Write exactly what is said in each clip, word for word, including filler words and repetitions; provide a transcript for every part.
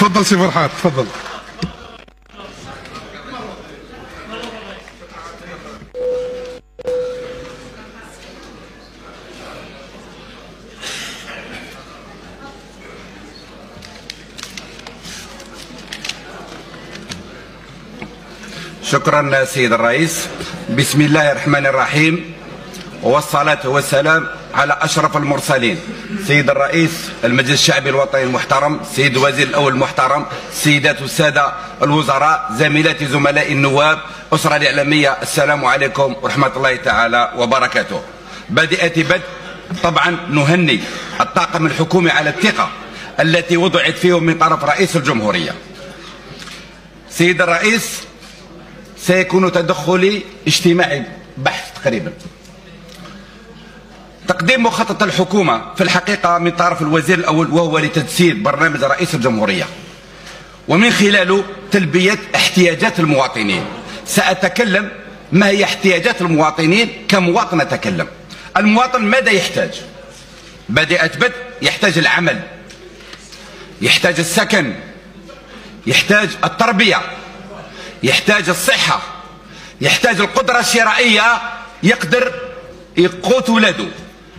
تفضل سي فرحات، تفضل. شكرا سيد الرئيس. بسم الله الرحمن الرحيم، والصلاة والسلام على أشرف المرسلين، سيد الرئيس المجلس الشعبي الوطني المحترم، سيد الوزير الأول المحترم، سيدات والسادة الوزراء، زميلاتي زملائي النواب، أسرة الإعلامية، السلام عليكم ورحمة الله تعالى وبركاته. بادئة بدء طبعا نهني الطاقم الحكومي على الثقة التي وضعت فيهم من طرف رئيس الجمهورية. سيد الرئيس، سيكون تدخلي اجتماعي بحث تقريبا. تقديم مخطط الحكومة في الحقيقة من طرف الوزير الأول وهو لتجسيد برنامج رئيس الجمهورية ومن خلاله تلبية احتياجات المواطنين. سأتكلم ما هي احتياجات المواطنين كمواطن. أتكلم المواطن ماذا يحتاج؟ بدأت بدء يحتاج العمل، يحتاج السكن، يحتاج التربية، يحتاج الصحة، يحتاج القدرة الشرائية يقدر يقوت ولاده،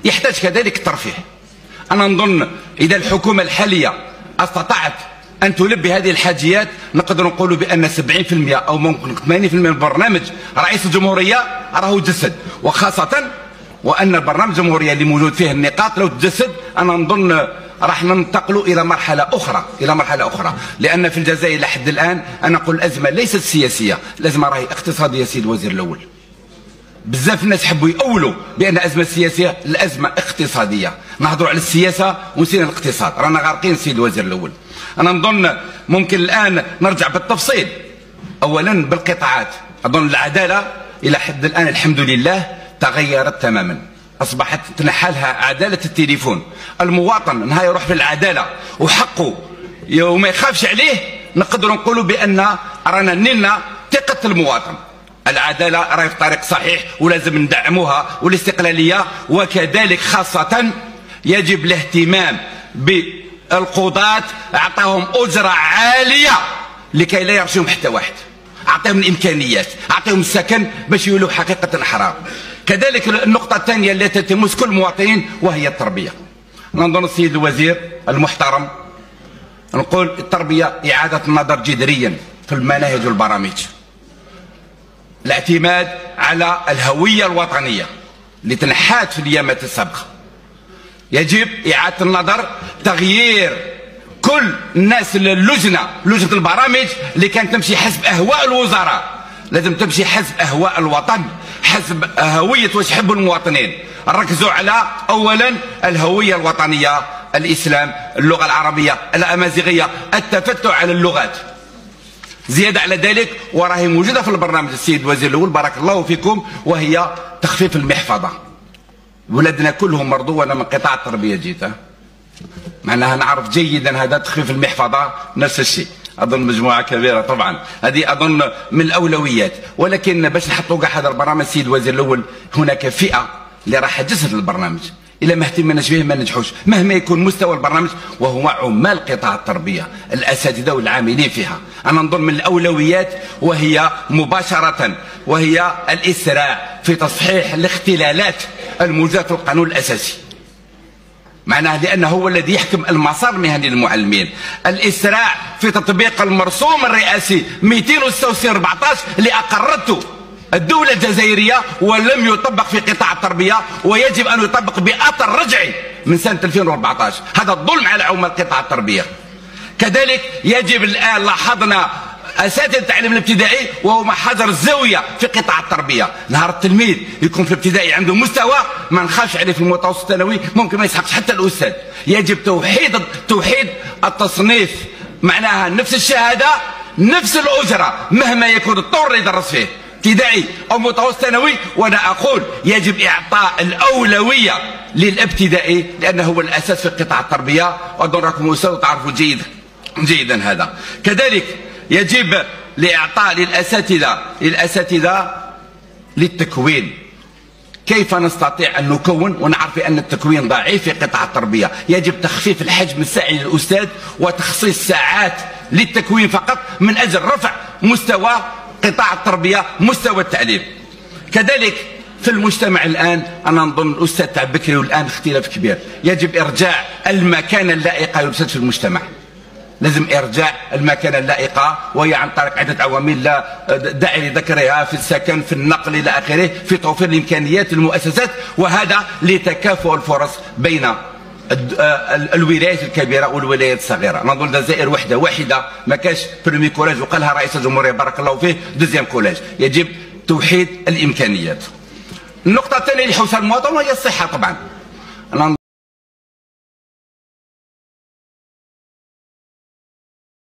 يحتاج كذلك الترفيه. أنا نظن إذا الحكومة الحالية استطاعت أن تلبي هذه الحاجيات نقدر نقولوا بأن سبعين بالمئة أو ممكن ثمانين بالمئة من برنامج رئيس الجمهورية راهو جسد، وخاصة وأن البرنامج الجمهورية اللي موجود فيه النقاط لو تجسد أنا نظن راح ننتقلوا إلى مرحلة أخرى، إلى مرحلة أخرى، لأن في الجزائر لحد الآن أنا أقول الأزمة ليست سياسية، الأزمة راهي اقتصادية سيد الوزير الأول. بزاف الناس حبوا يأولوا بأن أزمة سياسية، الأزمة اقتصادية. نهضروا على السياسة ونسينا الاقتصاد، رانا غارقين سيد الوزير الأول. أنا نظن ممكن الآن نرجع بالتفصيل. أولا بالقطاعات، أظن العدالة إلى حد الآن الحمد لله تغيرت تماما. أصبحت تنحلها عدالة التليفون. المواطن نهار يروح في العدالة وحقه وما يخافش عليه نقدروا نقولوا بأن رانا نلنا ثقة المواطن. العدالة راهي في طريق صحيح ولازم ندعموها، والاستقلالية، وكذلك خاصة يجب الاهتمام بالقضاة. أعطاهم أجرة عالية لكي لا يرشيهم حتى واحد. أعطيهم الإمكانيات، أعطيهم السكن باش يولوا حقيقة الأحرار. كذلك النقطة الثانية التي تمس كل المواطنين وهي التربية. نظن السيد الوزير المحترم نقول التربية إعادة النظر جذريا في المناهج والبرامج. الاعتماد على الهوية الوطنية اللي تنحات في الأيامات السابقة. يجب إعادة النظر، تغيير كل الناس للجنة، لجنة البرامج اللي كانت تمشي حسب أهواء الوزراء، لازم تمشي حسب أهواء الوطن، حسب هوية واش يحبوا المواطنين. ركزوا على أولا الهوية الوطنية، الإسلام، اللغة العربية، الأمازيغية، التفتح على اللغات. زيادة على ذلك وراهي موجودة في البرنامج السيد الوزير الأول بارك الله فيكم، وهي تخفيف المحفظة. ولادنا كلهم مرضوا وأنا من قطاع التربية جيت، معناها نعرف جيدا هذا تخفيف المحفظة نفس الشيء. أظن مجموعة كبيرة طبعا هذه أظن من الأولويات، ولكن باش نحطوا كاع هذا البرنامج السيد الوزير الأول هناك فئة اللي راح تجسد البرنامج. إلا ما اهتمناش به ما ننجحوش مهما يكون مستوى البرنامج، وهو عمال قطاع التربية، الأساتذة والعاملين فيها. أنا نظن من الأولويات وهي مباشرة وهي الإسراع في تصحيح الاختلالات الموجودة في القانون الأساسي. معناه لأنه هو الذي يحكم المسار المهني للمعلمين. الإسراع في تطبيق المرسوم الرئاسي مئتين وستة وستين أربعطاش اللي أقرته الدولة الجزائرية ولم يطبق في قطاع التربية، ويجب أن يطبق بأثر رجعي من سنة ألفين وأربعطاش. هذا الظلم على عمال قطاع التربية. كذلك يجب الآن لاحظنا أساتذة التعليم الابتدائي وهما حجر الزاوية في قطاع التربية. نهار التلميذ يكون في الابتدائي عنده مستوى ما نخافش عليه في المتوسط الثانوي ممكن ما يسحقش حتى الأستاذ. يجب توحيد توحيد التصنيف، معناها نفس الشهادة نفس الأجرة مهما يكون الطور اللي يدرس فيه، ابتدائي أو متوسط ثانوي. وأنا أقول يجب إعطاء الأولوية للابتدائي لأنه هو الأساس في قطاع التربية، وأظن راكم أستاذ تعرفوا جيدا جيدا هذا. كذلك يجب لإعطاء للأساتذة للأساتذة للتكوين كيف نستطيع أن نكون ونعرف أن التكوين ضعيف في قطاع التربية؟ يجب تخفيف الحجم الساعي للأستاذ وتخصيص ساعات للتكوين فقط من أجل رفع مستوى قطاع التربية، مستوى التعليم. كذلك في المجتمع الآن أنا نظن الأستاذ تاع بكري والآن اختلاف كبير، يجب إرجاع المكانة اللائقة للأستاذ في المجتمع. لازم إرجاع المكانة اللائقة وهي عن طريق عدة عوامل لا داعي لذكرها، في السكن، في النقل إلى آخره، في توفير الإمكانيات للمؤسسات، وهذا لتكافؤ الفرص بين الولايات الكبيرة والولايات الصغيرة. نظن الجزائر وحدة واحدة ما كانش بريمي كولاج وقالها رئيس الجمهورية بارك الله فيه دوزيام كولاج. يجب توحيد الإمكانيات. النقطة الثانية اللي يحوزها المواطن هي الصحة طبعا.